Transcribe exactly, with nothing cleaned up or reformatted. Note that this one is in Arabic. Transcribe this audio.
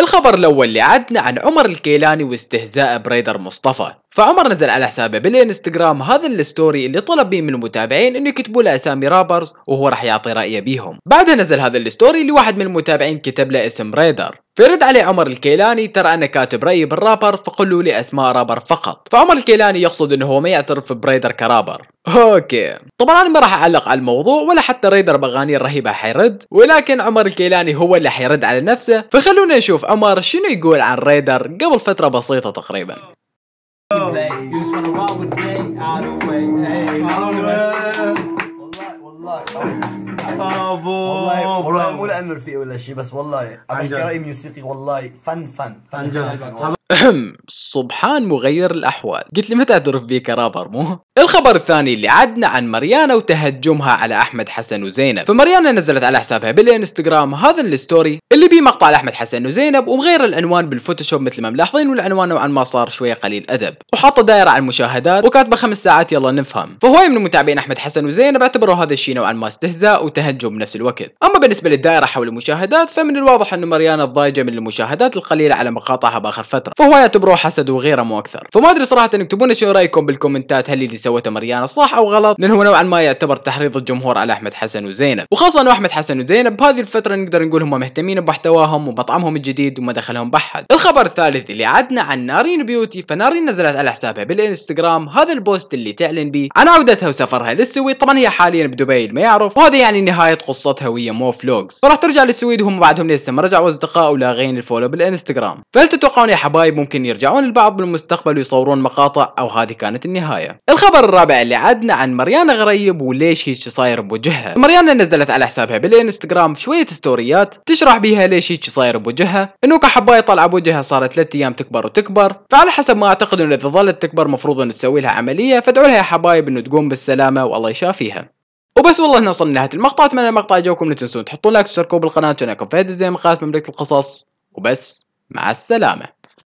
الخبر الاول اللي عدنا عن عمر الكيلاني واستهزاء بريدر مصطفى. فعمر نزل على حسابه بالانستغرام هذا الستوري اللي طلب بيه من المتابعين انه يكتبوا له اسامي رابرز وهو راح يعطي رايه بيهم. بعدها نزل هذا الستوري اللي واحد من المتابعين كتب له اسم ريدر، فيرد عليه عمر الكيلاني ترى انا كاتب رايي بالرابر فقلوا لي اسماء رابر فقط. فعمر الكيلاني يقصد انه هو ما يعترف بريدر كرابر. اوكي، طبعا انا ما راح اعلق على الموضوع ولا حتى ريدر باغانيه الرهيبه حيرد، ولكن عمر الكيلاني هو اللي حيرد على نفسه، فخلونا نشوف عمر شنو يقول عن ريدر قبل فتره بسيطه تقريبا. والله والله مو لانه رفيق ولا شيء، بس والله عم رأي موسيقي والله فن فن فن. سبحان مغير الاحوال، قلت لي ما تعترف بيه كرابر مو؟ الخبر الثاني اللي عدنا عن مريانا وتهجمها على احمد حسن وزينب. فمريانا نزلت على حسابها بالانستغرام هذا الستوري اللي بيه مقطع لاحمد حسن وزينب ومغير العنوان بالفوتوشوب مثل ما ملاحظين، والعنوان نوعا ما صار شويه قليل ادب، وحاطه دايره على المشاهدات وكاتبه خمس ساعات يلا نفهم. فهواي من المتابعين احمد حسن وزينب اعتبروا هذا الشيء نوعا ما استهزاء وتهجم بنفس الوقت. اما بالنسبه للدائره حول المشاهدات فمن الواضح انه مريانا ضايجه من المشاهدات القليله على مقاطعها باخر فتره، فهو يعتبروه حسد وغيره مو اكثر. فما ادري صراحه انكم تبون شو رايكم بالكومنتات، هل اللي سوته مريانا صح او غلط؟ لانه هو نوعا ما يعتبر تحريض الجمهور على احمد حسن وزينب، وخاصه انه احمد حسن وزينب بهذه الفتره نقدر نقول هم مهتمين بمحتواهم ومطعمهم الجديد وما دخلهم بحد. الخبر الثالث اللي عدنا عن نارين بيوتي. فنارين نزلت على حسابها بالانستغرام هذا البوست اللي تعلن بيه عن عودتها وسفرها للسويد. طبعا هي حاليا بدبي اللي ما يعرف، وهذا يعني نهايه قصتها ويا مو فلوجز، فراح ترجع للسويد وهم بعدهم لسه ما رجعوا اصدقاء ولاغين الفولو بالانستغرام. فهل تتوقعون يا حبايب ممكن يرجعون البعض بالمستقبل ويصورون مقاطع او هذه كانت النهايه؟ الخبر الرابع اللي عدنا عن مريانا غريب وليش هيك صاير بوجهها. مريانا نزلت على حسابها بالانستغرام شويه ستوريات تشرح بيها ليش هيك صاير بوجهها، انه كحبايه طالعه بوجهها صارت ثلاث ايام تكبر وتكبر، فعلى حسب ما اعتقد انه اذا ظلت تكبر مفروض انه تسوي لها عمليه، فادعوا لها يا حبايب انه تقوم بالسلامه والله يشافيها. وبس والله هنا وصلنا لنهايه المقطع، اتمنى المقطع يعجبكم، لا تنسون تحطون لايك وتشتركوا بالقناه، وانا كنت فهد الزين من قناه مملكه القصص، وبس مع السلامه.